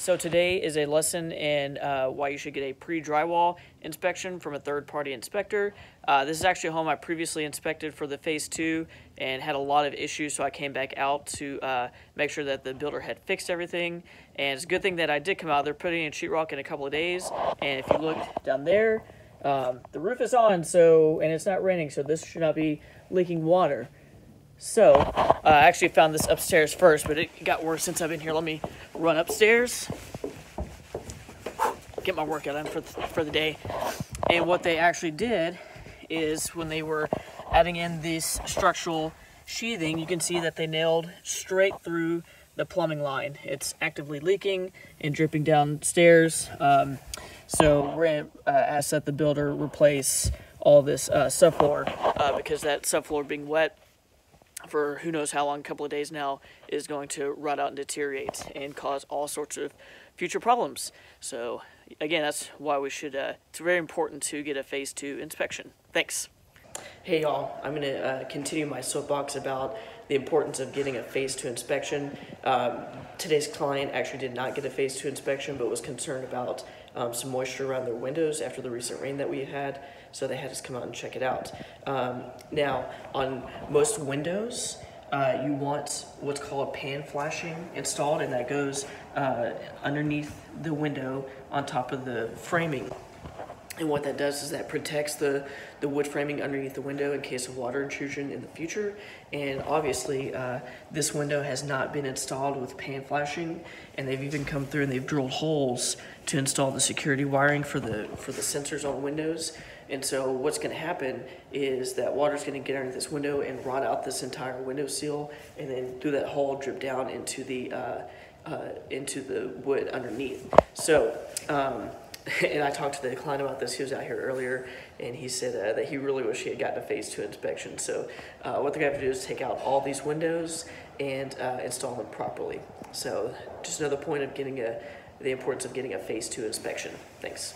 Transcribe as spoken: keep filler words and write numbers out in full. So today is a lesson in uh, why you should get a pre-drywall inspection from a third-party inspector. Uh, this is actually a home I previously inspected for the phase two and had a lot of issues, so I came back out to uh, make sure that the builder had fixed everything. And it's a good thing that I did come out. They're putting in sheetrock in a couple of days, and if you look down there, um, the roof is on, so and it's not raining, so this should not be leaking water. So, uh, I actually found this upstairs first, but it got worse since I've been here. Let me run upstairs, get my workout in for, th for the day. And what they actually did is when they were adding in this structural sheathing, you can see that they nailed straight through the plumbing line. It's actively leaking and dripping downstairs. Um, so we're gonna uh, ask that the builder replace all this uh, subfloor uh, because that subfloor being wet for who knows how long, a couple of days now, is going to rot out and deteriorate and cause all sorts of future problems. So again, that's why we should, uh, it's very important to get a phase two inspection. Thanks. Hey y'all, I'm gonna uh, continue my soapbox about the importance of getting a phase two inspection. Um, today's client actually did not get a phase two inspection, but was concerned about um, some moisture around their windows after the recent rain that we had, so they had us come out and check it out. Um, now, on most windows, uh, you want what's called pan flashing installed, and that goes uh, underneath the window on top of the framing. And what that does is that protects the, the wood framing underneath the window in case of water intrusion in the future. And obviously, uh, this window has not been installed with pan flashing, and they've even come through and they've drilled holes to install the security wiring for the, for the sensors on windows. And so what's gonna happen is that water's gonna get under this window and rot out this entire window seal, and then through that hole drip down into the, uh, uh, into the wood underneath. So, um, and I talked to the client about this. He was out here earlier, and he said uh, that he really wished he had gotten a phase two inspection. So uh, what they're going to have to do is take out all these windows and uh, install them properly. So just another point of getting a, the importance of getting a phase two inspection. Thanks.